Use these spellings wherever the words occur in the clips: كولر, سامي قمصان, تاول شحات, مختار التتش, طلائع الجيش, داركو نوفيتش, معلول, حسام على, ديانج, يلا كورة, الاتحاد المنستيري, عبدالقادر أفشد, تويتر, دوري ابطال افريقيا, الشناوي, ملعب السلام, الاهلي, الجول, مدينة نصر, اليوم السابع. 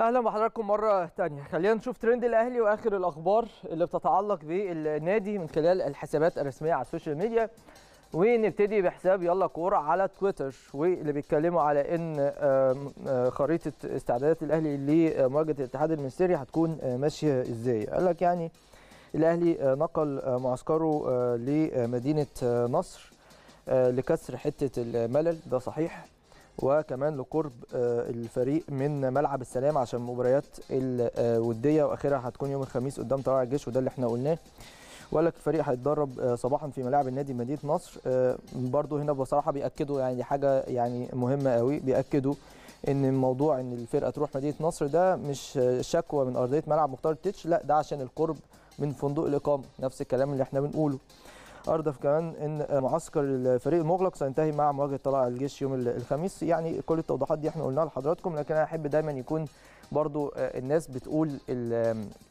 اهلا بحضراتكم مره ثانيه. خلينا نشوف ترند الاهلي واخر الاخبار اللي بتتعلق بالنادي من خلال الحسابات الرسميه على السوشيال ميديا، ونبتدي بحساب يلا كورة على تويتر، واللي بيتكلموا على ان خريطه استعدادات الاهلي لمواجهه الاتحاد المنستيري هتكون ماشيه ازاي. قال لك يعني الاهلي نقل معسكره لمدينه نصر لكسر حته الملل، ده صحيح، وكمان لقرب الفريق من ملعب السلام عشان المباريات الوديه، واخرها هتكون يوم الخميس قدام طلائع الجيش، وده اللي احنا قلناه. وقال لك الفريق هيتدرب صباحا في ملاعب النادي مدينه نصر. برضو هنا بصراحه بياكدوا، يعني دي حاجه يعني مهمه قوي، بياكدوا ان موضوع ان الفرقه تروح مدينه نصر ده مش شكوى من ارضيه ملعب مختار التتش، لا ده عشان القرب من فندق الاقامه، نفس الكلام اللي احنا بنقوله. أردف كمان أن معسكر الفريق المغلق سينتهي مع مواجهة طلائع الجيش يوم الخميس. يعني كل التوضيحات دي احنا قلناها لحضراتكم، لكن أنا أحب دايما يكون برضو الناس بتقول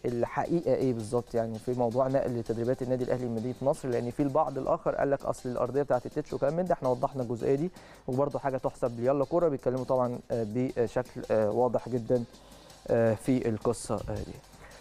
الحقيقة إيه بالظبط يعني في موضوع نقل تدريبات النادي الأهلي لمدينة نصر، لأن في البعض الآخر قال لك أصل الأرضية بتاعة التتش وكلام من ده. احنا وضحنا الجزئية دي، وبرضو حاجة تحسب ليلا كورة، بيتكلموا طبعا بشكل واضح جدا في القصة دي.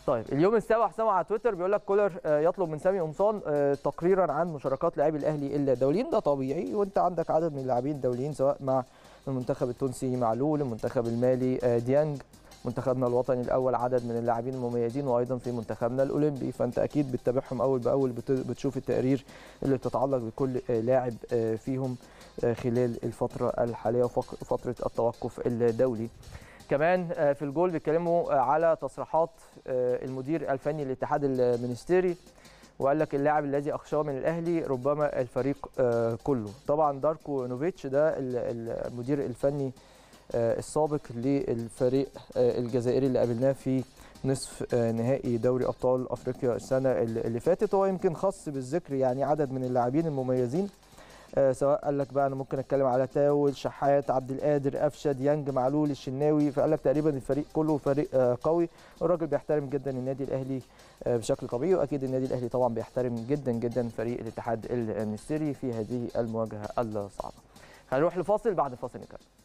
طيب اليوم السابع حسام على تويتر بيقول لك كولر يطلب من سامي قمصان تقريرا عن مشاركات لاعبي الاهلي الا دوليين. ده طبيعي، وانت عندك عدد من اللاعبين الدوليين سواء مع المنتخب التونسي معلول، المنتخب المالي ديانج، منتخبنا الوطني الاول عدد من اللاعبين المميزين، وايضا في منتخبنا الاولمبي، فانت اكيد بتتابعهم اول باول، بتشوف التقارير اللي بتتعلق بكل لاعب فيهم خلال الفتره الحاليه وفتره التوقف الدولي. كمان في الجول بيتكلموا على تصريحات المدير الفني للاتحاد المنستيري، وقال لك اللاعب الذي اخشاه من الاهلي ربما الفريق كله. طبعا داركو نوفيتش ده المدير الفني السابق للفريق الجزائري اللي قابلناه في نصف نهائي دوري ابطال افريقيا السنه اللي فاتت، هو يمكن خاص بالذكر يعني عدد من اللاعبين المميزين، سواء قال لك بقى انا ممكن اتكلم على تاول، شحات، عبدالقادر، أفشد، ديانج، معلول، الشناوي، فقال لك تقريبا الفريق كله فريق قوي. الراجل بيحترم جدا النادي الاهلي بشكل طبيعي، واكيد النادي الاهلي طبعا بيحترم جدا جدا فريق الاتحاد المنستيري في هذه المواجهه الصعبه. هنروح لفاصل، بعد فاصل نكمل.